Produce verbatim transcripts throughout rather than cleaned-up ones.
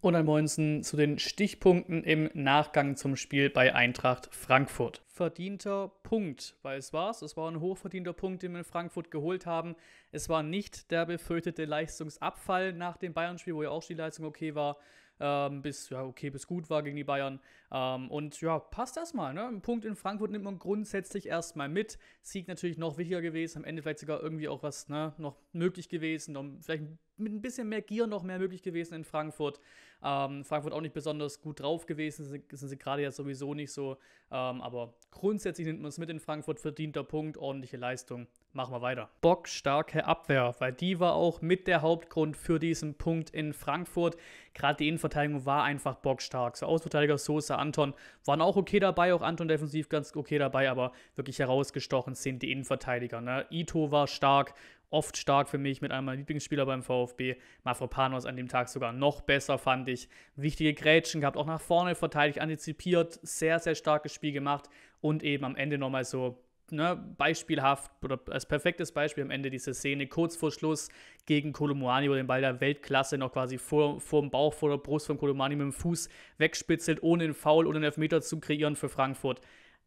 und ein Moinsen zu den Stichpunkten im Nachgang zum Spiel bei Eintracht Frankfurt. Verdienter Punkt, weil es war's. Es war ein hochverdienter Punkt, den wir in Frankfurt geholt haben. Es war nicht der befürchtete Leistungsabfall nach dem Bayern-Spiel, wo ja auch die Leistung okay war, ähm, bis ja okay bis gut war gegen die Bayern. Ähm, und ja, passt das mal. Ne? Ein Punkt in Frankfurt nimmt man grundsätzlich erstmal mit. Sieg natürlich noch wichtiger gewesen. Am Ende vielleicht sogar irgendwie auch was ne, noch möglich gewesen. Noch, vielleicht mit ein bisschen mehr Gier noch mehr möglich gewesen in Frankfurt. Ähm, Frankfurt auch nicht besonders gut drauf gewesen. Sind, sind sie gerade ja sowieso nicht so. Ähm, aber grundsätzlich nimmt man es mit in Frankfurt. Verdienter Punkt, ordentliche Leistung. Machen wir weiter. Bockstarke Abwehr, weil die war auch mit der Hauptgrund für diesen Punkt in Frankfurt. Gerade die Innenverteidigung war einfach bockstark. So Außenverteidiger Sosa, Anton waren auch okay dabei, auch Anton defensiv ganz okay dabei, aber wirklich herausgestochen sind die Innenverteidiger. Ne? Ito war stark, oft stark für mich, mit einem meiner Lieblingsspieler beim VfB. Mafropanos an dem Tag sogar noch besser, fand ich. Wichtige Grätschen gehabt, auch nach vorne verteidigt, antizipiert, sehr, sehr starkes Spiel gemacht und eben am Ende nochmal so ne, beispielhaft oder als perfektes Beispiel am Ende diese Szene kurz vor Schluss gegen Kolo Muani, wo den Ball der Weltklasse noch quasi vor, vor dem Bauch, vor der Brust von Kolo Muani mit dem Fuß wegspitzelt, ohne einen Foul, ohne einen Elfmeter zu kreieren für Frankfurt.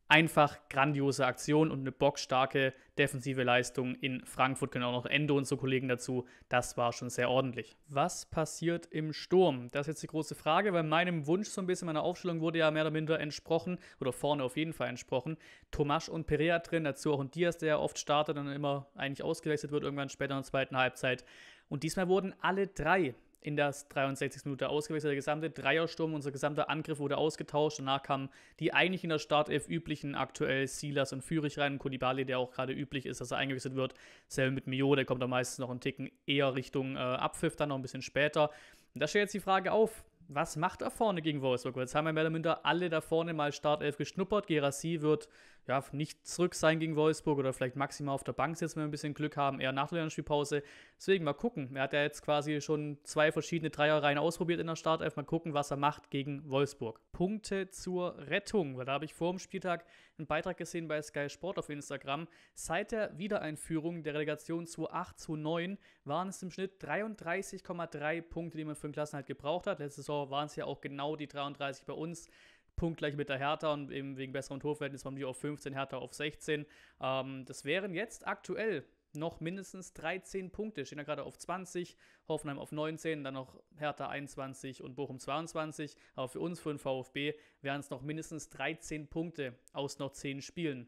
Einfach grandiose Aktion und eine bockstarke defensive Leistung in Frankfurt, genau noch Endo und so Kollegen dazu. Das war schon sehr ordentlich. Was passiert im Sturm? Das ist jetzt die große Frage, weil meinem Wunsch so ein bisschen, meiner Aufstellung wurde ja mehr oder minder entsprochen, oder vorne auf jeden Fall entsprochen. Tomasz und Pereira drin, dazu auch ein Diaz, der ja oft startet und dann immer eigentlich ausgewechselt wird, irgendwann später in der zweiten Halbzeit. Und diesmal wurden alle drei in der dreiundsechzigsten Minute ausgewechselt, der gesamte Dreiersturm, unser gesamter Angriff wurde ausgetauscht. Danach kamen die eigentlich in der Startelf üblichen aktuell Silas und Führig rein und Koulibaly, der auch gerade üblich ist, dass er eingewechselt wird. Selber mit Mio, der kommt dann meistens noch einen Ticken eher Richtung äh, Abpfiff, dann noch ein bisschen später. Und da stellt jetzt die Frage auf, was macht er vorne gegen Wolfsburg? Jetzt haben wir mehr oder minder alle da vorne mal Startelf geschnuppert. Gerassi wird ja nicht zurück sein gegen Wolfsburg oder vielleicht maximal auf der Bank sitzen, wenn wir ein bisschen Glück haben, eher nach der Länderspielpause. Deswegen mal gucken. Er hat ja jetzt quasi schon zwei verschiedene Dreierreihen ausprobiert in der Startelf. Mal gucken, was er macht gegen Wolfsburg. Punkte zur Rettung, weil da habe ich vor dem Spieltag einen Beitrag gesehen bei Sky Sport auf Instagram. Seit der Wiedereinführung der Relegation zweitausendachtzehn zweitausendneun waren es im Schnitt dreiunddreißig Komma drei Punkte, die man für den Klassenerhalt gebraucht hat. Letzte Saison waren es ja auch genau die dreiunddreißig bei uns, punktgleich mit der Hertha und eben wegen besserem Torverhältnis waren wir auf fünfzehn, Hertha auf sechzehn. Ähm, das wären jetzt aktuell noch mindestens dreizehn Punkte, stehen ja gerade auf zwanzig, Hoffenheim auf neunzehn, dann noch Hertha einundzwanzig und Bochum zweiundzwanzig, aber für uns, für den VfB, wären es noch mindestens dreizehn Punkte aus noch zehn Spielen.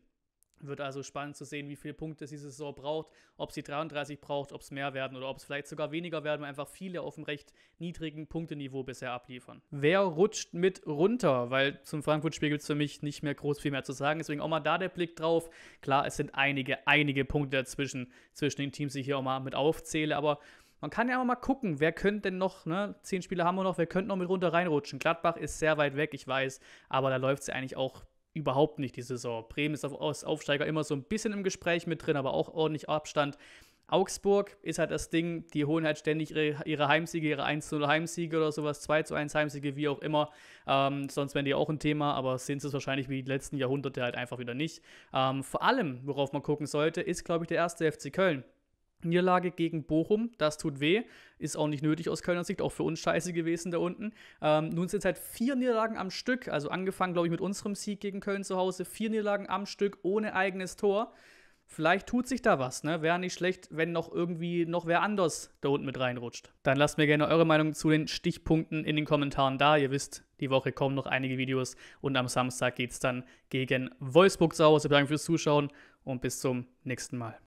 Wird also spannend zu sehen, wie viele Punkte diese Saison braucht, ob sie dreiunddreißig braucht, ob es mehr werden oder ob es vielleicht sogar weniger werden, weil einfach viele auf einem recht niedrigen Punkteniveau bisher abliefern. Wer rutscht mit runter? Weil zum Frankfurt-Spiel gibt es für mich nicht mehr groß viel mehr zu sagen, deswegen auch mal da der Blick drauf. Klar, es sind einige, einige Punkte dazwischen, zwischen den Teams, die ich hier auch mal mit aufzähle, aber man kann ja auch mal gucken, wer könnte denn noch, ne, zehn Spiele haben wir noch, wer könnte noch mit runter reinrutschen? Gladbach ist sehr weit weg, ich weiß, aber da läuft es ja eigentlich auch überhaupt nicht die Saison. Bremen ist als Aufsteiger immer so ein bisschen im Gespräch mit drin, aber auch ordentlich Abstand. Augsburg ist halt das Ding, die holen halt ständig ihre, ihre Heimsiege, ihre eins zu null Heimsiege oder sowas, zwei zu eins Heimsiege, wie auch immer. Ähm, sonst wären die auch ein Thema, aber sind es wahrscheinlich wie die letzten Jahrhunderte halt einfach wieder nicht. Ähm, vor allem, worauf man gucken sollte, ist, glaube ich, der erste F C Köln. Niederlage gegen Bochum, das tut weh, ist auch nicht nötig aus Kölner Sicht, auch für uns scheiße gewesen da unten. Ähm, nun sind es halt vier Niederlagen am Stück, also angefangen, glaube ich, mit unserem Sieg gegen Köln zu Hause, vier Niederlagen am Stück ohne eigenes Tor. Vielleicht tut sich da was, ne? Wäre nicht schlecht, wenn noch irgendwie noch wer anders da unten mit reinrutscht. Dann lasst mir gerne eure Meinung zu den Stichpunkten in den Kommentaren da. Ihr wisst, die Woche kommen noch einige Videos und am Samstag geht es dann gegen Wolfsburg zu Hause. Danke fürs Zuschauen und bis zum nächsten Mal.